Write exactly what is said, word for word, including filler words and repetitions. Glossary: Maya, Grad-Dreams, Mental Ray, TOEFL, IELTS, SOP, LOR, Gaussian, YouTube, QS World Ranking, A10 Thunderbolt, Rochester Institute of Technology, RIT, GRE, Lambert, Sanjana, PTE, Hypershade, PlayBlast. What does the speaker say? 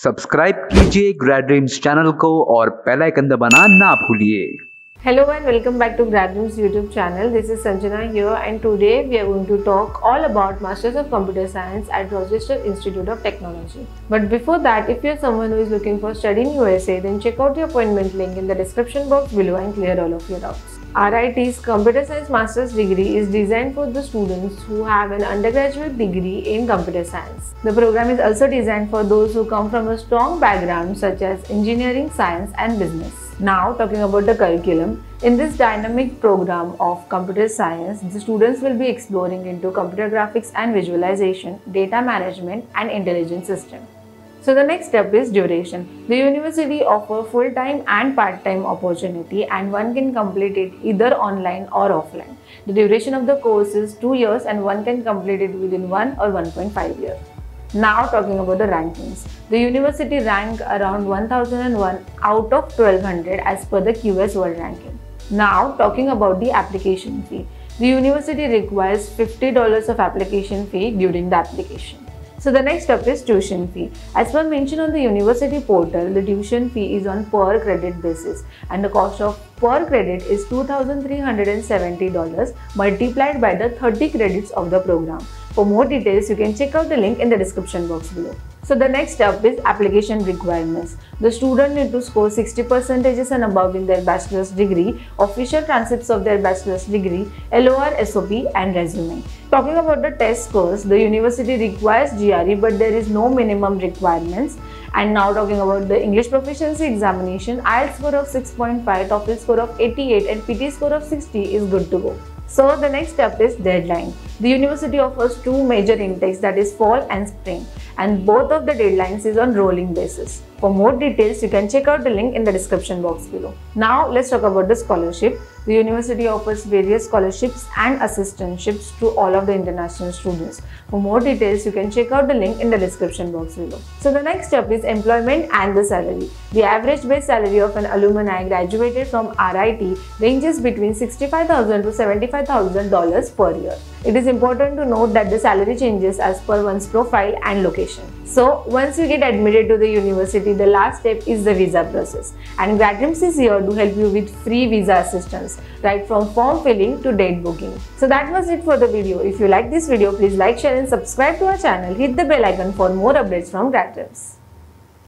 Subscribe कीजिए ग्रैड-ड्रीम्स channel को और बेल आइकन दबाना ना भूलिए। Hello and welcome back to Grad-Dreams YouTube channel. This is Sanjana here, and today we are going to talk all about Masters of Computer Science at Rochester Institute of Technology. But before that, if you are someone who is looking for study in U S A, then check out the appointment link in the description box below and clear all of your doubts. R I T's Computer Science Master's degree is designed for the students who have an undergraduate degree in computer science. The program is also designed for those who come from a strong background such as engineering, science and business. Now, talking about the curriculum, in this dynamic program of computer science, the students will be exploring into computer graphics and visualization, data management and intelligent system. So the next step is duration. The university offers full-time and part-time opportunity, and one can complete it either online or offline. The duration of the course is two years and one can complete it within one or one point five years. Now talking about the rankings. The university ranked around one thousand one out of twelve hundred as per the Q S World Ranking. Now talking about the application fee. The university requires fifty dollars of application fee during the application. So the next up is tuition fee. As per mentioned on the university portal, the tuition fee is on per credit basis, and the cost of per credit is two thousand three hundred seventy dollars multiplied by the thirty credits of the program. For more details, you can check out the link in the description box below. So the next up is application requirements. The student need to score sixty percent and above in their bachelor's degree, official transcripts of their bachelor's degree, L O R, S O P and resume. Talking about the test scores, the university requires G R E, but there is no minimum requirements. And now talking about the English proficiency examination, I E L T S score of six point five, TOEFL score of eighty-eight and P T E score of sixty is good to go. So the next step is deadline. The university offers two major intakes, that is fall and spring, and both of the deadlines is on rolling basis. For more details, you can check out the link in the description box below. Now let's talk about the scholarship. The university offers various scholarships and assistantships to all of the international students. For more details, you can check out the link in the description box below. So the next step is employment and the salary. The average base salary of an alumni graduated from R I T ranges between sixty-five thousand dollars to seventy-five thousand dollars per year. It is important to note that the salary changes as per one's profile and location. So once you get admitted to the university, the last step is the visa process, and Grad-Dreams is here to help you with free visa assistance, right from form filling to date booking. So that was it for the video. If you like this video, please like, share and subscribe to our channel. Hit the bell icon for more updates from Grad-Dreams.